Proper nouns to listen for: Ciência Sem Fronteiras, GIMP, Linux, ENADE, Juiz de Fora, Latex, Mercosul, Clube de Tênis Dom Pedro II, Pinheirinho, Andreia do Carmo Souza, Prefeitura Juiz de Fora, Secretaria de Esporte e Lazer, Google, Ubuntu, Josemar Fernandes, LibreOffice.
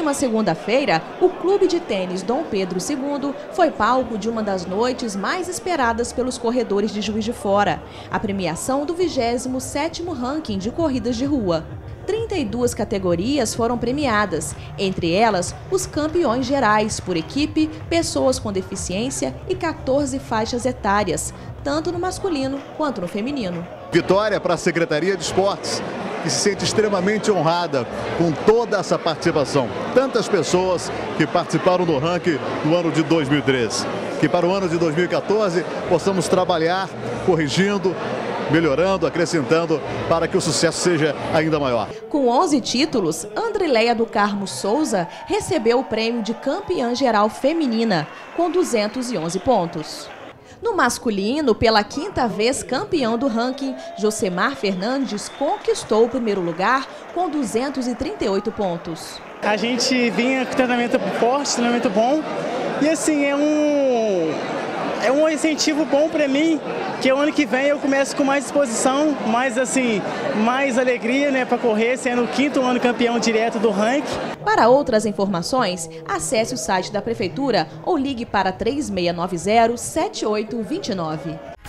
última segunda-feira, o Clube de Tênis Dom Pedro II foi palco de uma das noites mais esperadas pelos corredores de Juiz de Fora, a premiação do 27º ranking de corridas de rua. 32 categorias foram premiadas, entre elas os campeões gerais por equipe, pessoas com deficiência e 14 faixas etárias, tanto no masculino quanto no feminino. Vitória para a Secretaria de Esportes, que se sente extremamente honrada com toda essa participação. Tantas pessoas que participaram do ranking no ano de 2013. Que para o ano de 2014 possamos trabalhar corrigindo, melhorando, acrescentando para que o sucesso seja ainda maior. Com 11 títulos, Andreia do Carmo Souza recebeu o prêmio de campeã geral feminina, com 211 pontos. No masculino, pela quinta vez campeão do ranking, Josemar Fernandes conquistou o primeiro lugar com 238 pontos. A gente vinha com treinamento forte, treinamento bom, e assim, é um incentivo bom para mim, que o ano que vem eu começo com mais disposição, mais alegria, né, para correr, sendo o quinto ano campeão direto do ranking. Para outras informações, acesse o site da Prefeitura ou ligue para 3690 7829.